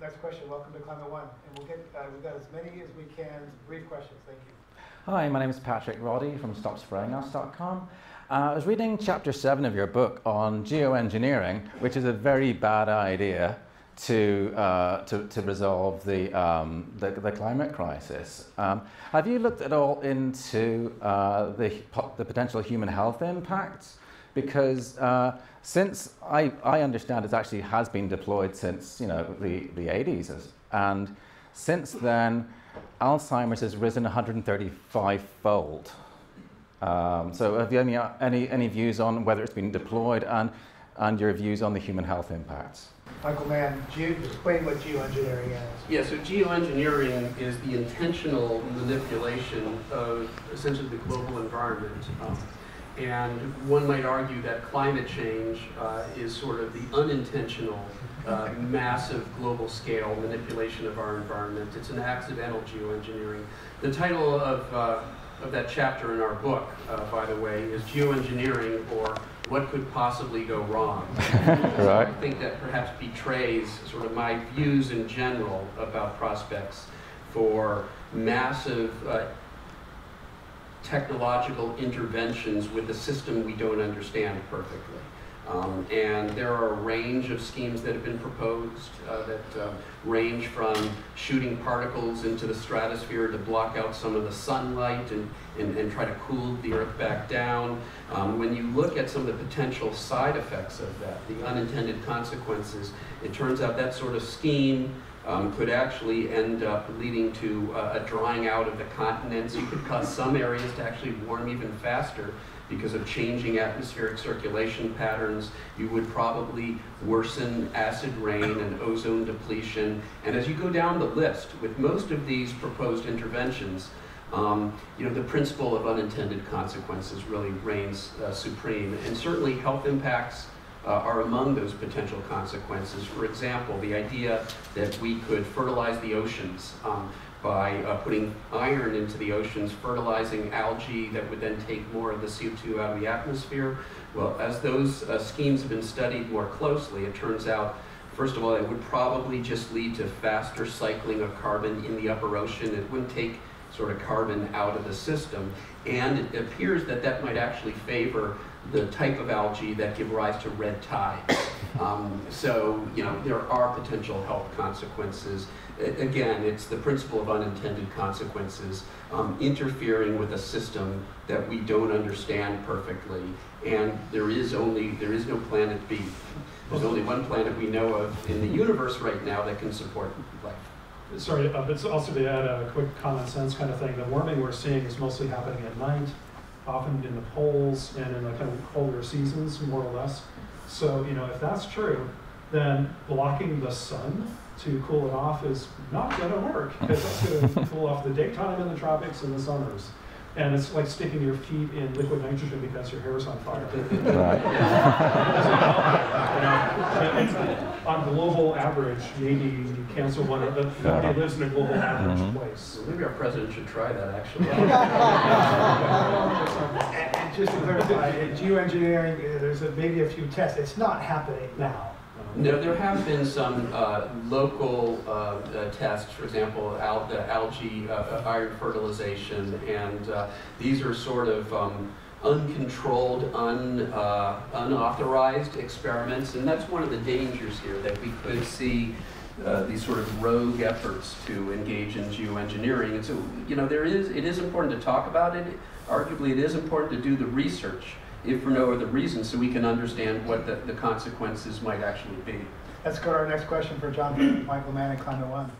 Next question, welcome to Climate One. And we've got as many as we can, brief questions, thank you. Hi, my name is Patrick Roddie from StopSprayingUs.com. I was reading chapter 7 of your book on geoengineering, which is a very bad idea to resolve the climate crisis. Have you looked at all into the potential human health impacts? Because since I understand it actually has been deployed since the 80s, and since then Alzheimer's has risen 135-fold. So have you any views on whether it's been deployed and your views on the human health impacts? Michael Mann, explain what geoengineering is. Yeah, so geoengineering is the intentional manipulation of essentially the global environment. And one might argue that climate change is sort of the unintentional, massive global scale manipulation of our environment. It's an accidental geoengineering. The title of that chapter in our book, by the way, is Geoengineering, or What Could Possibly Go Wrong? So I think that perhaps betrays sort of my views in general about prospects for massive technological interventions with a system we don't understand perfectly. And there are a range of schemes that have been proposed that range from shooting particles into the stratosphere to block out some of the sunlight and try to cool the Earth back down. When you look at some of the potential side effects of that, the unintended consequences, it turns out that sort of scheme could actually end up leading to a drying out of the continents. You could cause some areas to actually warm even faster because of changing atmospheric circulation patterns. You would probably worsen acid rain and ozone depletion. And as you go down the list, with most of these proposed interventions, the principle of unintended consequences really reigns supreme. And certainly health impacts are among those potential consequences. For example, the idea that we could fertilize the oceans by putting iron into the oceans, fertilizing algae that would then take more of the CO2 out of the atmosphere. Well, as those schemes have been studied more closely, it turns out, first of all, it would probably just lead to faster cycling of carbon in the upper ocean. It wouldn't take sort of carbon out of the system. And it appears that that might actually favor the type of algae that give rise to red tides. So, there are potential health consequences. Again, it's the principle of unintended consequences, interfering with a system that we don't understand perfectly. And there is no planet B. There's only one planet we know of in the universe right now that can support life. Sorry, but also to add a quick common sense kind of thing, the warming we're seeing is mostly happening at night, often in the poles and in the kind of colder seasons, more or less. So, if that's true, then blocking the sun to cool it off is not going to work. It's going to cool off the daytime in the tropics and the summers. And it's like sticking your feet in liquid nitrogen because your hair is on fire. On global average, maybe you cancel one of them. Nobody lives in a global average place. Maybe our president should try that, actually. And just to clarify, geoengineering, there's maybe a few tests. It's not happening now. No, there have been some local tests, for example, the algae iron fertilization, and these are sort of uncontrolled, unauthorized experiments, and that's one of the dangers here, that we could see these sort of rogue efforts to engage in geoengineering. And so, it is important to talk about it. Arguably, it is important to do the research, if for no other reason, so we can understand what the consequences might actually be. Let's go to our next question for John Michael Mann at Climate One.